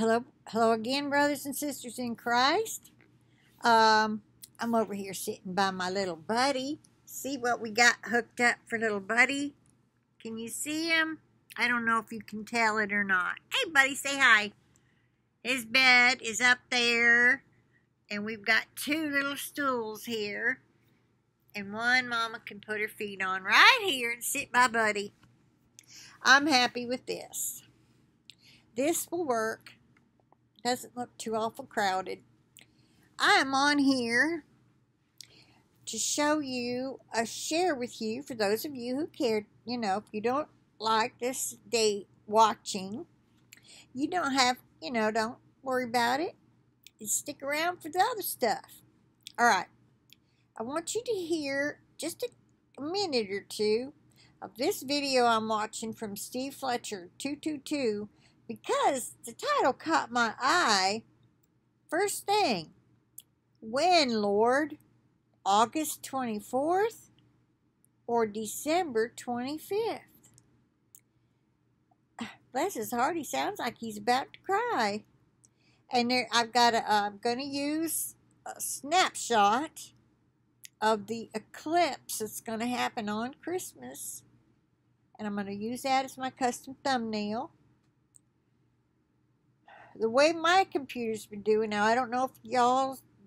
Hello again, brothers and sisters in Christ. I'm over here sitting by my little buddy. See what we got hooked up for little buddy? Can you see him? I don't know if you can tell it or not. Hey, buddy, say hi. His bed is up there, and we've got two little stools here, and one Mama can put her feet on right here and sit by buddy. I'm happy with this. This will work. Doesn't look too awful crowded. I am on here to show you, share with you, for those of you who care, you know, if you don't like this day watching, you don't have, you know, don't worry about it. Just stick around for the other stuff. All right. I want you to hear just a minute or two of this video I'm watching from Steve Fletcher 222, because the title caught my eye. First thing, when, Lord? August 24th or December 25th? Bless his heart, he sounds like he's about to cry. And there, I'm going to use a snapshot of the eclipse that's going to happen on Christmas. And I'm going to use that as my custom thumbnail. The way my computer's been doing now, I don't know if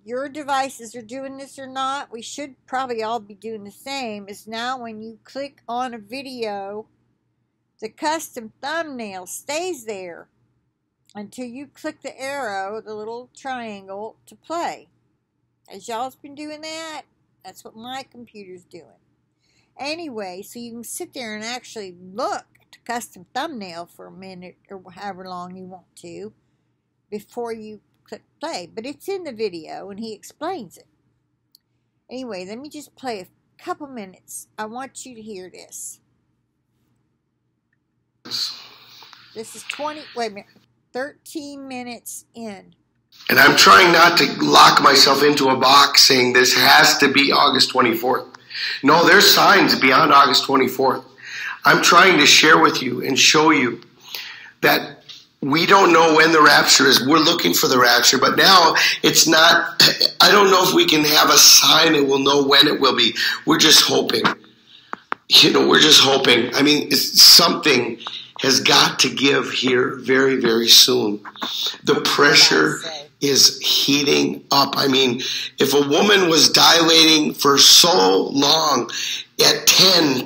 your devices are doing this or not. We should probably all be doing the same. Is now when you click on a video, the custom thumbnail stays there until you click the arrow, the little triangle, to play. As y'all's been doing that, that's what my computer's doing. Anyway, so you can sit there and actually look at the custom thumbnail for a minute or however long you want to before you click play. But it's in the video and he explains it. Anyway, let me just play a couple minutes. I want you to hear this. This is 13 minutes in. And I'm trying not to lock myself into a box saying this has to be August 24th. No, there's signs beyond August 24th. I'm trying to share with you and show you that we don't know when the rapture is. We're looking for the rapture, but now it's not, I don't know if we can have a sign and we'll know when it will be. We're just hoping. You know, we're just hoping. I mean, it's something has got to give here very, very soon. The pressure is heating up. I mean, if a woman was dilating for so long at 10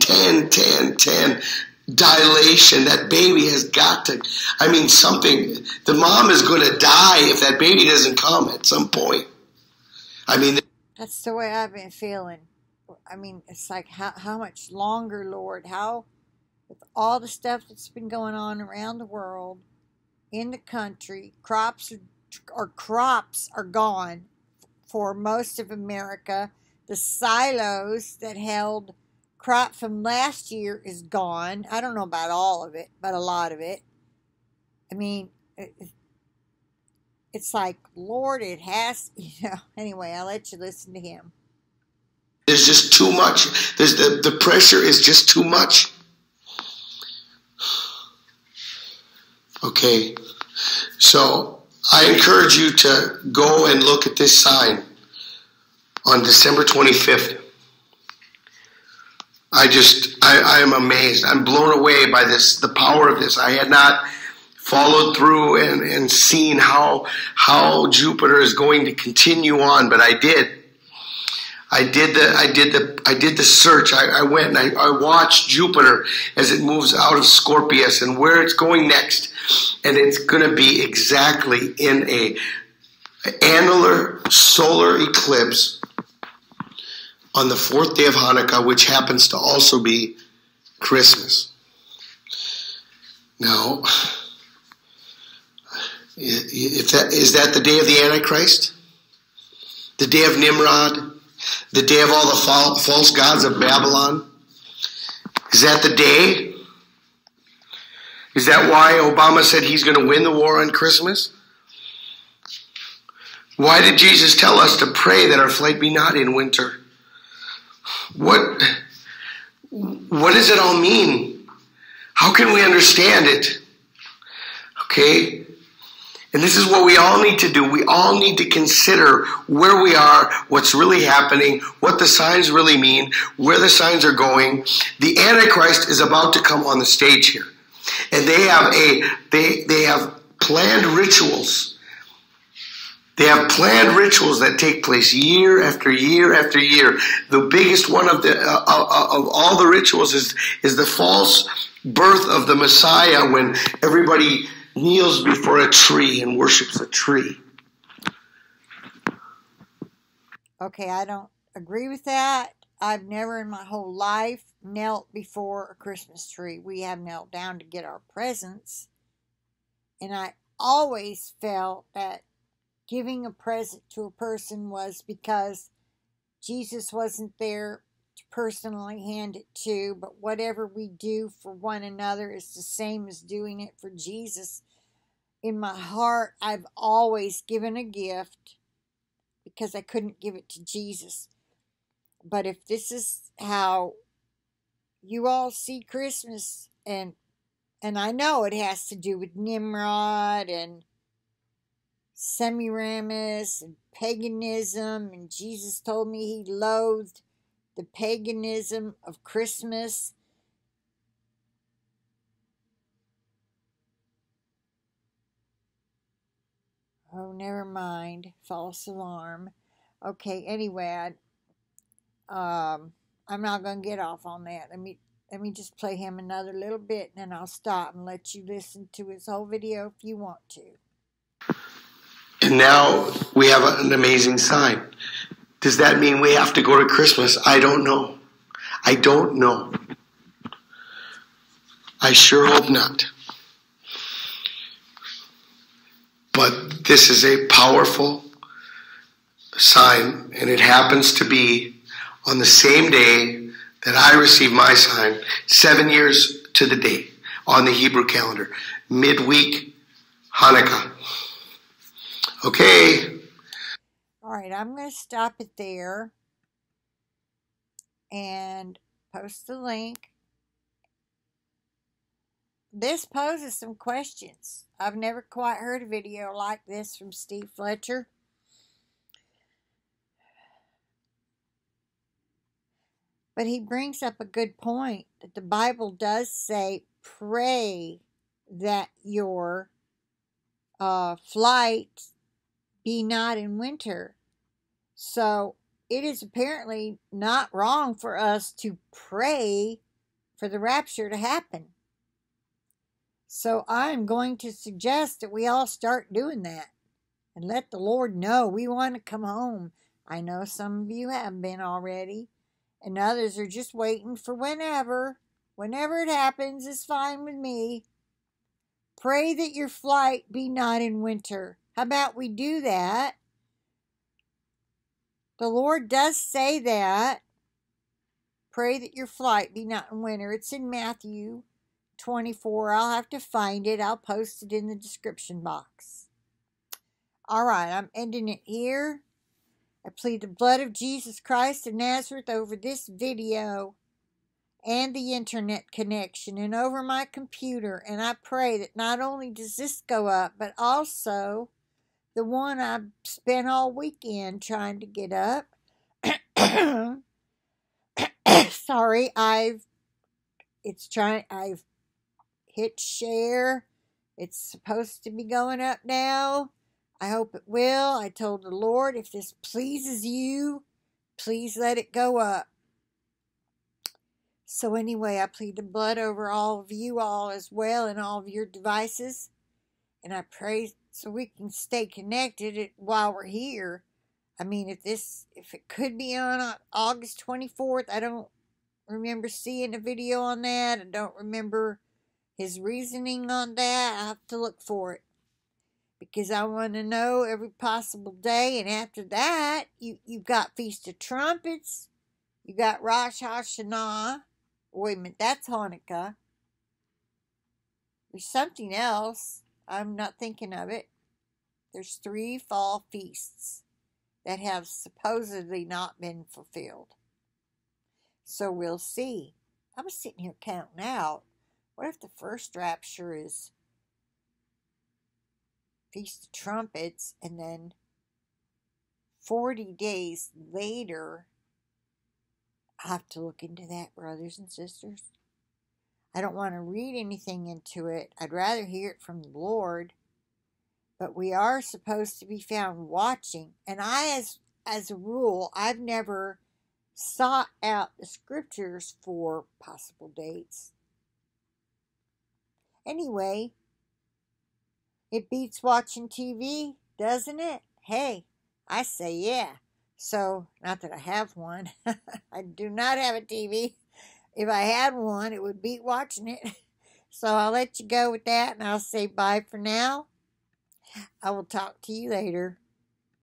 dilation, that baby has got to, I mean, something, the mom is going to die if that baby doesn't come at some point. I mean, that's the way I've been feeling. I mean, it's like, how much longer, Lord? How, with all the stuff that's been going on around the world, in the country, crops are gone for most of America. The silos that held crop from last year is gone. I don't know about all of it, but a lot of it. I mean, it's like, Lord, it has, you know. Anyway, I'll let you listen to him. There's just too much. There's the pressure is just too much. Okay, so I encourage you to go and look at this sign on December 25th. I am amazed. I'm blown away by this, the power of this. I had not followed through and seen how Jupiter is going to continue on, but I did. I did the search. I went and I watched Jupiter as it moves out of Scorpius and where it's going next. And it's going to be exactly in a annular solar eclipse on the 4th day of Hanukkah, which happens to also be Christmas. Now, is that the day of the Antichrist? The day of Nimrod? The day of all the false gods of Babylon? Is that the day? Is that why Obama said he's going to win the war on Christmas? Why did Jesus tell us to pray that our flight be not in winter? What does it all mean? How can we understand it? Okay. And this is what we all need to do. We all need to consider where we are, what's really happening, what the signs really mean, where the signs are going. The Antichrist is about to come on the stage here. And they have planned rituals. They have planned rituals that take place year after year after year. The biggest one of the of all the rituals is the false birth of the Messiah, when everybody kneels before a tree and worships a tree. Okay, I don't agree with that. I've never in my whole life knelt before a Christmas tree. We have knelt down to get our presents. And I always felt that giving a present to a person was because Jesus wasn't there to personally hand it to, but whatever we do for one another is the same as doing it for Jesus. In my heart, I've always given a gift because I couldn't give it to Jesus. But if this is how you all see Christmas, and I know it has to do with Nimrod and Semiramis and paganism, and Jesus told me he loathed the paganism of Christmas. Oh, never mind. False alarm. Okay, anyway, I'm not going to get off on that. Let me just play him another little bit, and then I'll stop and let you listen to his whole video if you want to. And now we have an amazing sign. Does that mean we have to go to Christmas? I don't know. I don't know. I sure hope not. But this is a powerful sign, and it happens to be on the same day that I received my sign, 7 years to the day on the Hebrew calendar, midweek Hanukkah. Okay. All right, I'm going to stop it there and post the link. This poses some questions. I've never quite heard a video like this from Steve Fletcher. But he brings up a good point, that the Bible does say, pray that your flight be not in winter. So it is apparently not wrong for us to pray for the rapture to happen. So I'm going to suggest that we all start doing that and let the Lord know we want to come home. I know some of you have been already, and others are just waiting for whenever. Whenever it happens is fine with me. Pray that your flight be not in winter. How about we do that? The Lord does say that. Pray that your flight be not in winter. It's in Matthew 24. I'll have to find it. I'll post it in the description box. All right, I'm ending it here. I plead the blood of Jesus Christ of Nazareth over this video and the internet connection and over my computer. And I pray that not only does this go up, but also the one I spent all weekend trying to get up. Sorry, I've hit share. It's supposed to be going up now. I hope it will. I told the Lord, if this pleases you, please let it go up. So anyway, I plead the blood over all of you all as well, and all of your devices. And I pray so we can stay connected while we're here. I mean, if it could be on August 24th, I don't remember seeing a video on that. I don't remember his reasoning on that. I have to look for it, because I want to know every possible day. And after that, you've got Feast of Trumpets. You got Rosh Hashanah. Wait a minute, that's Hanukkah. There's something else. I'm not thinking of it. There's 3 fall feasts that have supposedly not been fulfilled. So we'll see. I'm sitting here counting out. What if the first rapture is Feast of Trumpets, and then 40 days later, I'll have to look into that, brothers and sisters. I don't want to read anything into it. I'd rather hear it from the Lord. But we are supposed to be found watching. And I, as a rule, I've never sought out the scriptures for possible dates. Anyway, it beats watching TV, doesn't it? Hey, I say yeah. So, not that I have one. I do not have a TV. If I had one, it would beat watching it. So, I'll let you go with that, and I'll say bye for now. I will talk to you later.